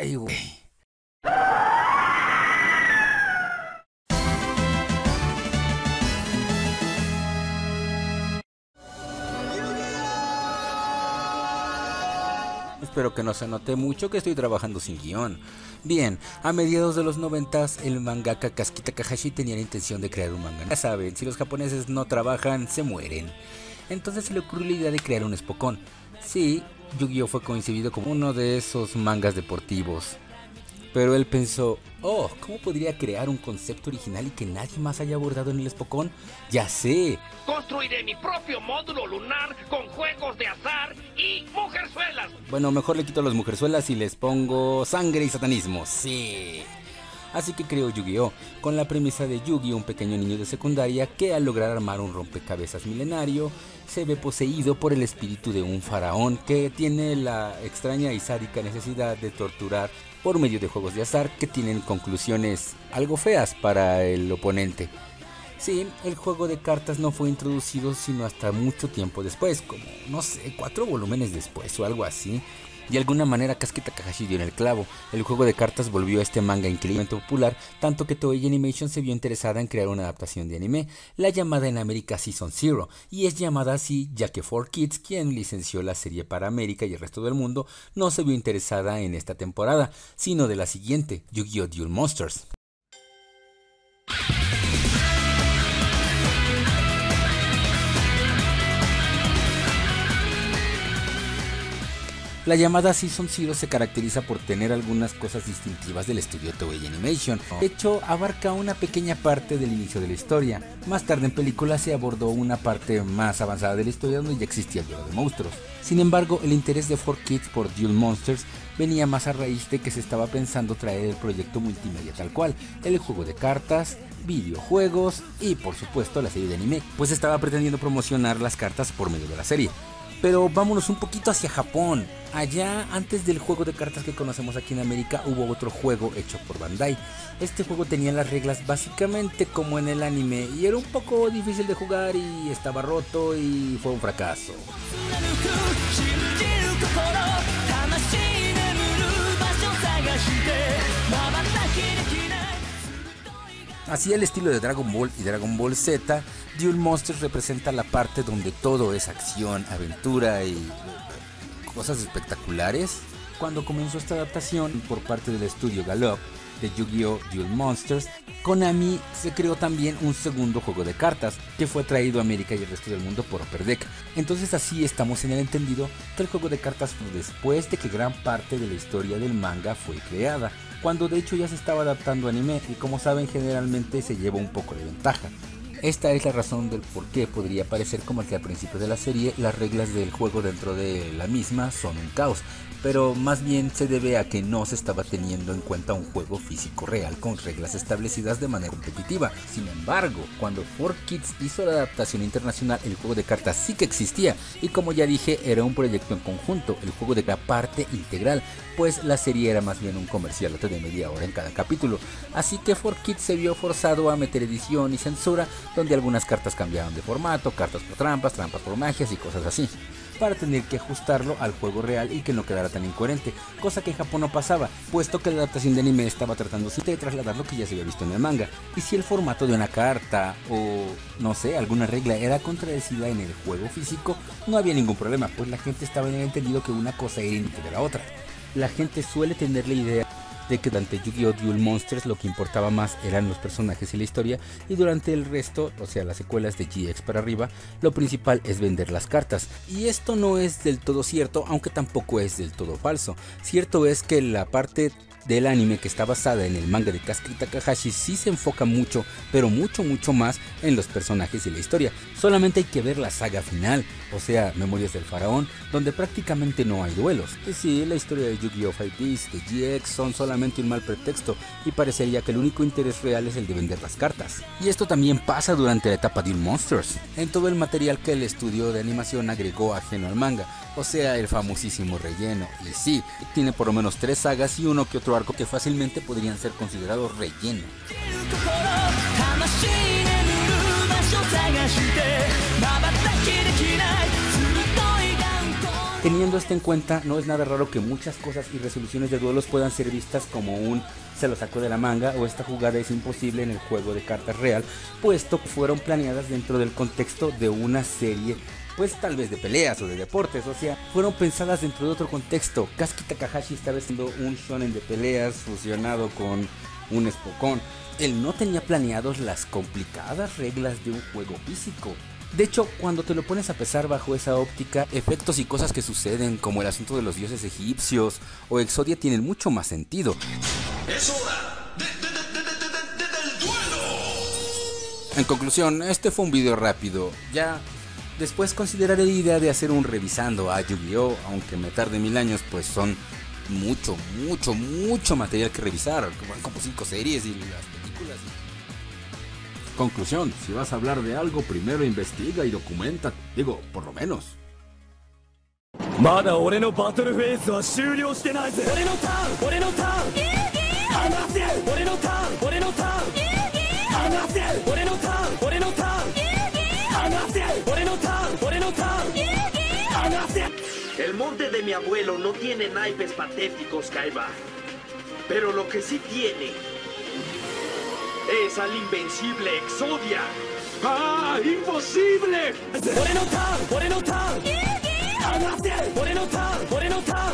Ay, güey. Espero que no se note mucho que estoy trabajando sin guión. Bien, a mediados de los 90s el mangaka Kazuki Takahashi tenía la intención de crear un manga. Ya saben, si los japoneses no trabajan, se mueren. Entonces se le ocurrió la idea de crear un espocón. Sí, Yu-Gi-Oh! Fue concebido como uno de esos mangas deportivos. Pero él pensó, oh, ¿cómo podría crear un concepto original y que nadie más haya abordado en el espocón? ¡Ya sé! Construiré mi propio módulo lunar con juegos de azar y mujerzuelas. Bueno, mejor le quito las mujerzuelas y les pongo sangre y satanismo, sí. Así que creó Yu-Gi-Oh! Con la premisa de Yugi, un pequeño niño de secundaria que al lograr armar un rompecabezas milenario se ve poseído por el espíritu de un faraón que tiene la extraña y sádica necesidad de torturar por medio de juegos de azar que tienen conclusiones algo feas para el oponente. Sí, el juego de cartas no fue introducido sino hasta mucho tiempo después, como, no sé, 4 volúmenes después o algo así. De alguna manera Kazuki Takahashi dio en el clavo. El juego de cartas volvió a este manga increíblemente popular, tanto que Toei Animation se vio interesada en crear una adaptación de anime, la llamada en América Season Zero, y es llamada así ya que 4Kids, quien licenció la serie para América y el resto del mundo, no se vio interesada en esta temporada, sino de la siguiente, Yu-Gi-Oh! Duel Monsters. La llamada Season Zero se caracteriza por tener algunas cosas distintivas del estudio Toei Animation. De hecho, abarca una pequeña parte del inicio de la historia. Más tarde en película se abordó una parte más avanzada de la historia donde ya existía el juego de monstruos. Sin embargo, el interés de 4Kids por Duel Monsters venía más a raíz de que se estaba pensando traer el proyecto multimedia tal cual, el juego de cartas, videojuegos y por supuesto la serie de anime, pues estaba pretendiendo promocionar las cartas por medio de la serie. Pero vámonos un poquito hacia Japón. Allá, antes del juego de cartas que conocemos aquí en América, hubo otro juego hecho por Bandai. Este juego tenía las reglas básicamente como en el anime y era un poco difícil de jugar y estaba roto y fue un fracaso. Así al estilo de Dragon Ball y Dragon Ball Z, Duel Monsters representa la parte donde todo es acción, aventura y cosas espectaculares. Cuando comenzó esta adaptación por parte del estudio Gallop de Yu-Gi-Oh! Duel Monsters, Konami se creó también un segundo juego de cartas que fue traído a América y el resto del mundo por Upper Deck. Entonces así estamos en el entendido que el juego de cartas fue después de que gran parte de la historia del manga fue creada, cuando de hecho ya se estaba adaptando a anime y como saben generalmente se lleva un poco de ventaja. Esta es la razón del por qué podría parecer como que al principio de la serie las reglas del juego dentro de la misma son un caos, pero más bien se debe a que no se estaba teniendo en cuenta un juego físico real con reglas establecidas de manera competitiva. Sin embargo, cuando 4Kids hizo la adaptación internacional, el juego de cartas sí que existía y como ya dije, era un proyecto en conjunto, el juego de la parte integral, pues la serie era más bien un comercialote de media hora en cada capítulo, así que 4Kids se vio forzado a meter edición y censura, donde algunas cartas cambiaron de formato, cartas por trampas, trampas por magias y cosas así, para tener que ajustarlo al juego real y que no quedara tan incoherente, cosa que en Japón no pasaba, puesto que la adaptación de anime estaba tratándose de trasladar lo que ya se había visto en el manga, y si el formato de una carta o no sé, alguna regla era contradecida en el juego físico, no había ningún problema, pues la gente estaba en el entendido que una cosa era diferente de la otra. La gente suele tener la idea de que durante Yu-Gi-Oh! Duel Monsters lo que importaba más eran los personajes y la historia, y durante el resto, o sea las secuelas de GX para arriba, lo principal es vender las cartas, y esto no es del todo cierto, aunque tampoco es del todo falso. Cierto es que la parte del anime que está basada en el manga de Kazuki Takahashi sí se enfoca mucho, pero mucho más en los personajes y la historia. Solamente hay que ver la saga final, o sea Memorias del Faraón, donde prácticamente no hay duelos. Y sí, la historia de Yu-Gi-Oh! 4Kids, de GX son solamente un mal pretexto y parecería que el único interés real es el de vender las cartas. Y esto también pasa durante la etapa de Duel Monsters, en todo el material que el estudio de animación agregó ajeno al manga, o sea el famosísimo relleno. Y sí, tiene por lo menos 3 sagas y uno que otro arco que fácilmente podrían ser considerados relleno. Teniendo esto en cuenta, no es nada raro que muchas cosas y resoluciones de duelos puedan ser vistas como un se lo sacó de la manga o esta jugada es imposible en el juego de cartas real, puesto que fueron planeadas dentro del contexto de una serie, pues tal vez de peleas o de deportes, o sea, fueron pensadas dentro de otro contexto. Kazuki Takahashi estaba haciendo un shonen de peleas fusionado con un espocón. Él no tenía planeados las complicadas reglas de un juego físico. De hecho, cuando te lo pones a pesar bajo esa óptica, efectos y cosas que suceden, como el asunto de los dioses egipcios o Exodia, tienen mucho más sentido. ¡Es hora del duelo! En conclusión, este fue un video rápido. Ya después consideraré la idea de hacer un revisando a Yu-Gi-Oh! Aunque me tarde 1000 años, pues son mucho material que revisar. Van como 5 series y las películas. Conclusión, si vas a hablar de algo, primero investiga y documenta, digo, por lo menos. El monte de mi abuelo no tiene naipes patéticos, Kaiba. Pero lo que sí tiene es al invencible Exodia. ¡Ah, imposible! ¡Por enotar! ¡Por enotar! ¡Por enotar! ¡Por enotar!